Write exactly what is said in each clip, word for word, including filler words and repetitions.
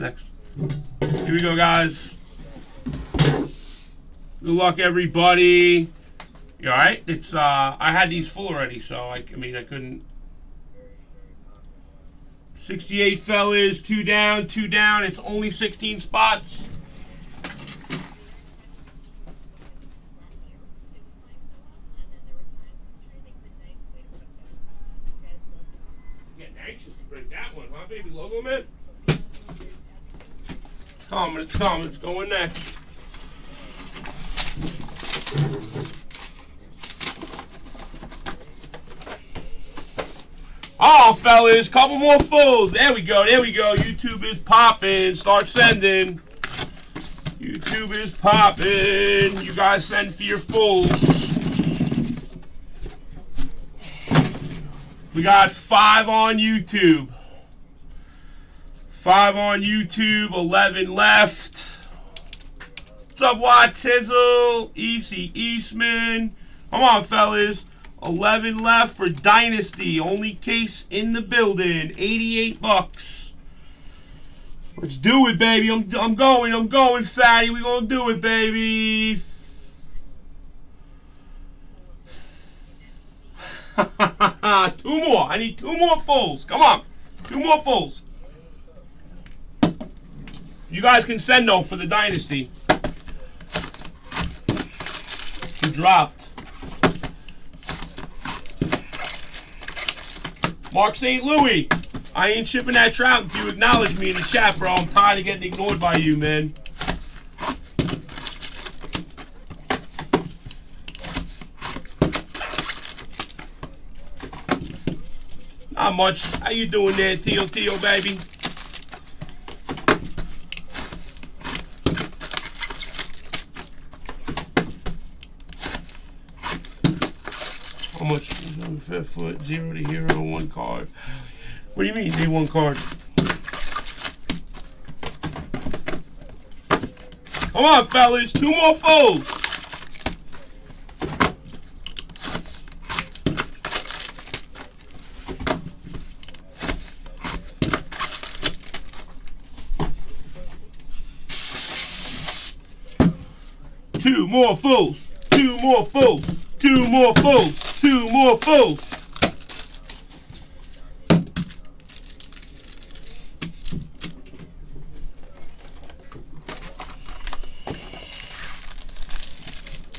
next. Here we go, guys. Good luck, everybody. You all right? It's uh, I had these full already, so I, I mean I couldn't. sixty-eight fellas, two down, two down. It's only sixteen spots. Getting anxious to break that one, huh, baby logo man? It's coming, it's coming, it's going next. Oh, fellas, couple more fools. There we go, there we go. YouTube is popping. Start sending. YouTube is popping. You guys send for your fools. We got five on YouTube. Five on YouTube, eleven left. What's up, Watt Tizzle? E C Eastman. Come on, fellas. eleven left for Dynasty. Only case in the building. eighty-eight bucks. Let's do it, baby. I'm, I'm going. I'm going, fatty. We're going to do it, baby. Two more. I need two more fools. Come on. Two more fools. You guys can send, though, for the Dynasty. You dropped. Mark Saint Louis, I ain't shipping that trout if you acknowledge me in the chat, bro. I'm tired of getting ignored by you, man. Not much. How you doing there, Tio Tio, baby? How much? Fifth foot, zero to hero, one card. What do you mean you need one card? Come on, fellas, two more foes. Two more foes. Two more foes. Two more foes. Two more fools.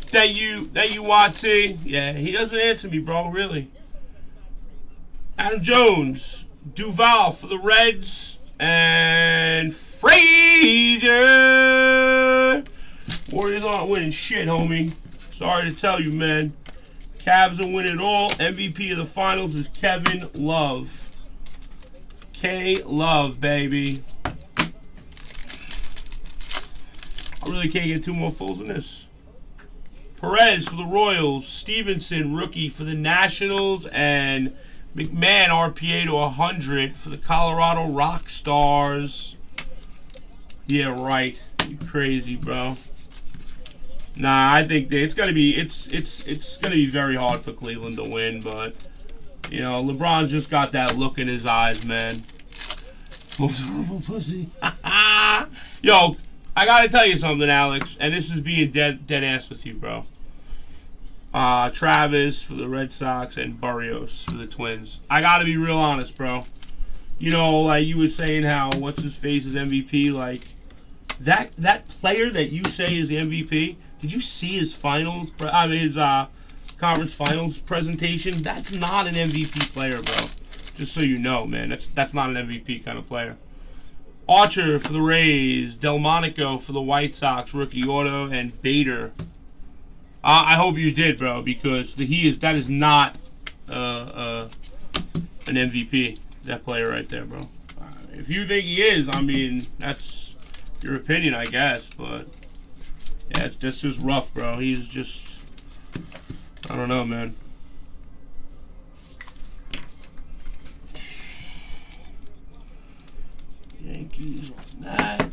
Thank you, thank you, Y T. Yeah, he doesn't answer me, bro, really. Adam Jones, Duval for the Reds, and Frazier. Warriors aren't winning shit, homie. Sorry to tell you, man. Cavs will win it all. M V P of the finals is Kevin Love. K-Love, baby. I really can't get two more fulls in this. Perez for the Royals. Stevenson, rookie for the Nationals. And McMahon, R P A to one hundred for the Colorado Rock Stars. Yeah, right. You crazy, bro. Nah, I think that it's gonna be it's it's it's gonna be very hard for Cleveland to win, but you know LeBron's just got that look in his eyes, man. Most horrible pussy. Yo, I gotta tell you something, Alex, and this is being dead dead ass with you, bro. Uh, Travis for the Red Sox and Barrios for the Twins. I gotta be real honest, bro. You know, like you were saying, how what's his face is M V P, like that that player that you say is the M V P. Did you see his finals? Pre I mean, his uh, conference finals presentation. That's not an M V P player, bro. Just so you know, man. That's that's not an M V P kind of player. Archer for the Rays, Delmonico for the White Sox, rookie auto, and Bader. Uh, I hope you did, bro, because the, he is that is not uh, uh, an M V P. That player right there, bro. Uh, if you think he is, I mean, that's your opinion, I guess, but. Yeah, it's just is rough, bro. He's just, I don't know, man. Yankees on that.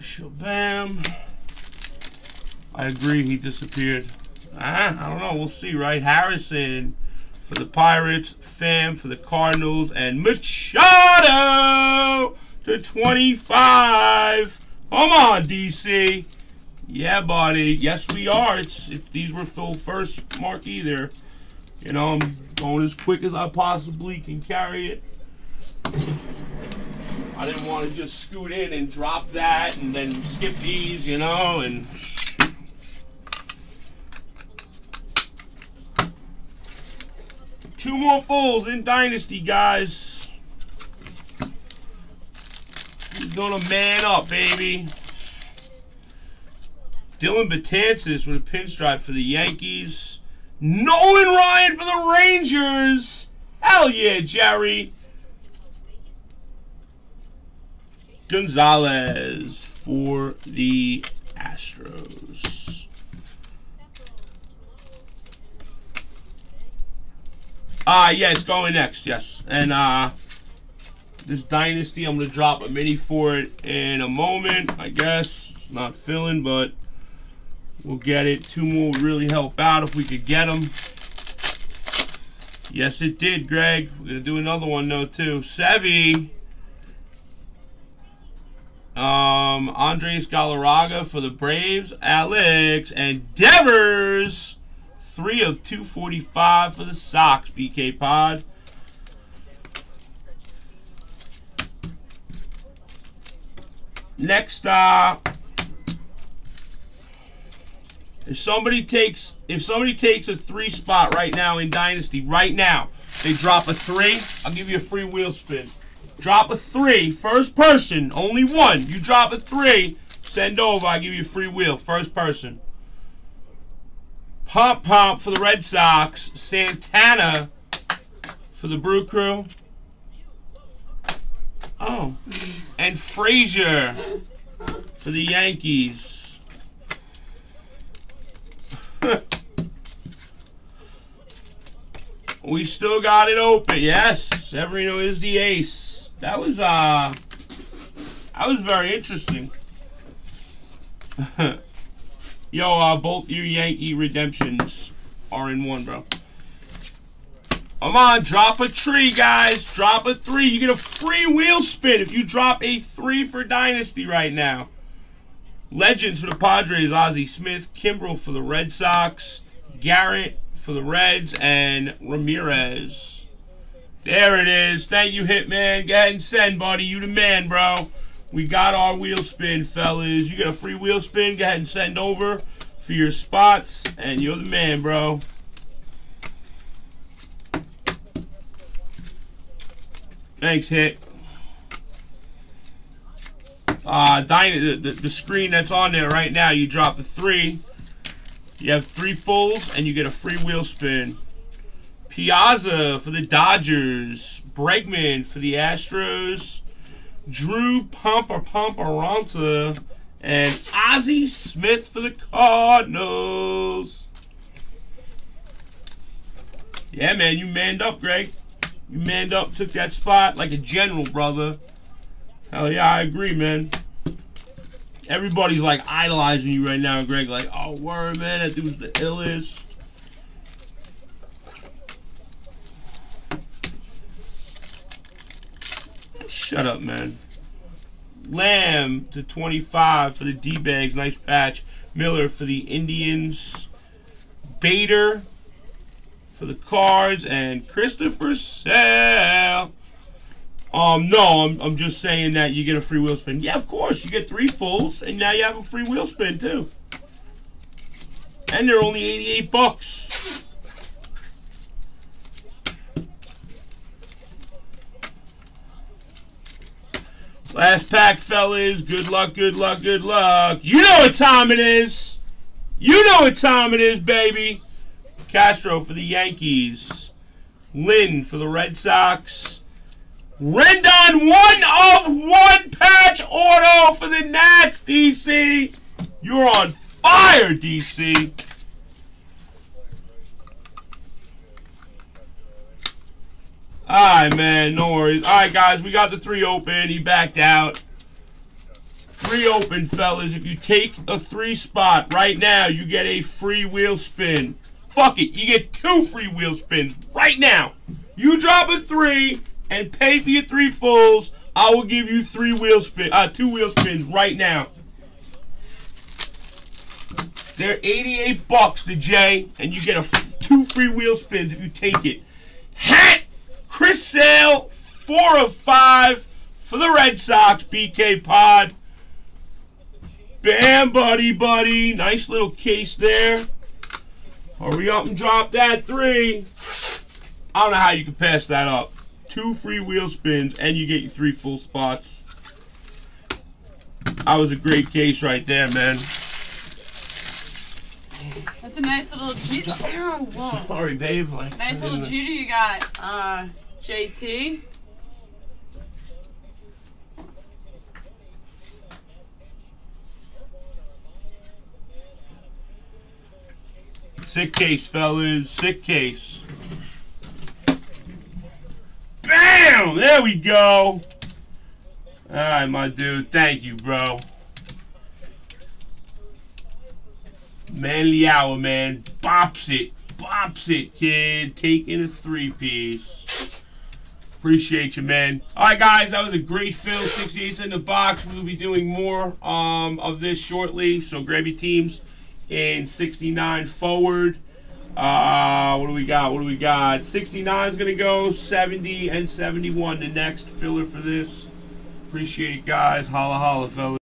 Shabam. I agree, he disappeared. Ah, I don't know. We'll see, right? Harrison for the Pirates, Pham for the Cardinals, and Machado to twenty-five. Come on, D C. Yeah, buddy. Yes, we are. It's if these were Phil first mark either. You know, I'm going as quick as I possibly can carry it. I didn't want to just scoot in and drop that and then skip these, you know, and two more fulls in Dynasty, guys. He's gonna man up, baby. Dylan Betances with a pinstripe for the Yankees. Nolan Ryan for the Rangers. Hell yeah, Jerry. Gonzalez for the Astros. Ah, uh, yeah, it's going next, yes. And uh, this Dynasty, I'm going to drop a mini for it in a moment, I guess. It's not filling, but we'll get it. Two more would really help out if we could get them. Yes, it did, Greg. We're going to do another one, though, too. Sevy. Um, Andres Galarraga for the Braves, Alex, and Devers, three of two forty-five for the Sox, B K Pod. Next, uh, if somebody takes, if somebody takes a three spot right now in Dynasty, right now, they drop a three, I'll give you a free wheel spin. Drop a three, first person, only one. You drop a three, send over, I give you a free wheel, first person. Pop Pop for the Red Sox, Santana for the Brew Crew. Oh, and Frazier for the Yankees. We still got it open, yes. Severino is the ace. That was, uh, that was very interesting. Yo, uh, both your Yankee redemptions are in one, bro. Come on, drop a three, guys. Drop a three. You get a free wheel spin if you drop a three for Dynasty right now. Legends for the Padres, Ozzie Smith. Kimbrel for the Red Sox. Garrett for the Reds. And Ramirez. There it is. Thank you, Hitman. Go ahead and send, buddy. You the man, bro. We got our wheel spin, fellas. You got a free wheel spin. Go ahead and send over for your spots. And you're the man, bro. Thanks, Hit. Uh, the, the, the screen that's on there right now, you drop the three. You have three fulls, and you get a free wheel spin. Piazza for the Dodgers, Bregman for the Astros, Drew Pomperanta, and Ozzie Smith for the Cardinals. Yeah, man, you manned up, Greg. You manned up, took that spot like a general, brother. Hell yeah, I agree, man. Everybody's like idolizing you right now, Greg. Like, oh, word, man, that dude's the illest. Shut up, man. Lamb to twenty-five for the D-Bags. Nice patch. Miller for the Indians. Bader for the Cards. And Christopher Sale. Um, no, I'm, I'm just saying that you get a free wheel spin. Yeah, of course. You get three fulls, and now you have a free wheel spin, too. And they're only eighty-eight bucks. Last pack, fellas. Good luck, good luck, good luck. You know what time it is. You know what time it is, baby. Castro for the Yankees. Lynn for the Red Sox. Rendon, one of one patch auto for the Nats, D C. You're on fire, D C. All right, man, no worries. All right, guys, we got the three open. He backed out. Three open, fellas. If you take a three spot right now, you get a free wheel spin. Fuck it. You get two free wheel spins right now. You drop a three and pay for your three fulls. I will give you three wheel spins, uh, two wheel spins right now. They're eighty-eight bucks, the J, and you get a two free wheel spins if you take it. Hat, Chris Sale, four of five for the Red Sox, B K Pod. Bam, buddy, buddy. Nice little case there. Hurry up and drop that three. I don't know how you can pass that up. Two free wheel spins, and you get your three full spots. That was a great case right there, man. That's a nice little G. Oh, whoa. Sorry, babe. Like, nice little G you got, uh, J T. Sick case, fellas. Sick case. Bam! There we go. All right, my dude. Thank you, bro. Manly hour, man. Bops it. Bops it, kid. Taking a three-piece. Appreciate you, man. All right, guys. That was a great fill. sixty-eight's in the box. We'll be doing more um, of this shortly. So grab your teams in sixty-nine forward. Uh, what do we got? What do we got? sixty-nine is going to go. seventy and seventy-one, the next filler for this. Appreciate it, guys. Holla, holla, fellas.